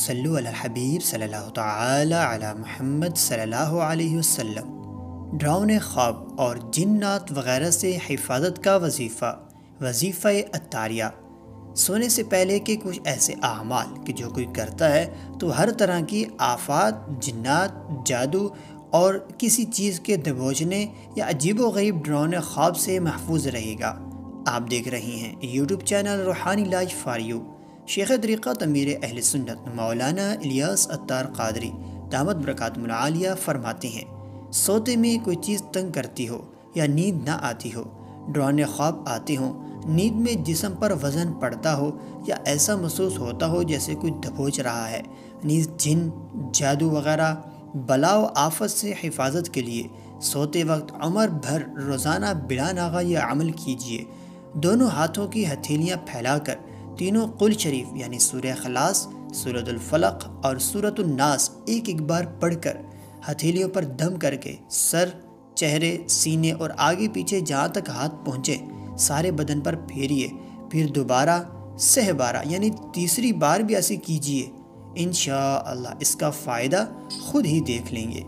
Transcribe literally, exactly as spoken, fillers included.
सल्लु अला हबीब सल्लल्लाहु तआला अला मुहम्मद सल्लल्लाहु अलैहि वसल्लम। डरावने ख्वाब और जिन्नात वगैरह से हिफाजत का वजीफ़ा वजीफ़ा अत्तारिया। सोने से पहले के कुछ ऐसे अमाल कि जो कोई करता है तो हर तरह की आफात, जिन्नात, जादू और किसी चीज़ के दबोचने या अजीबो गरीब डरावने ख्वाब से महफूज रहेगा। आप देख रहे हैं यूट्यूब चैनल रूहानी इलाज फॉर यू। शेख़-ए-तरीक़त अमीरे अहले सुन्नत मौलाना इलियास अत्तार क़ादरी दामत बरकातुहुल आलिया फरमाते हैं, सोते में कोई चीज़ तंग करती हो या नींद ना आती हो, डरावने ख्वाब आते हों, नींद में जिस्म पर वज़न पड़ता हो या ऐसा महसूस होता हो जैसे कोई दबोच रहा है, नीज जिन, जादू वगैरह बला व आफत से हिफाजत के लिए सोते वक्त उम्र भर रोज़ाना बिला नागा ये अमल कीजिए। दोनों हाथों की हथेलियाँ फैलाकर तीनों कुल शरीफ यानी सूरे खलास, सूरतुल फलक और सूरतुलनास एक एक बार पढ़कर हथेलियों पर दम करके सर, चेहरे, सीने और आगे पीछे जहाँ तक हाथ पहुँचे सारे बदन पर फेरिए। फिर दोबारा सह बारह यानी तीसरी बार भी ऐसे कीजिए। इंशाअल्लाह इसका फ़ायदा खुद ही देख लेंगे।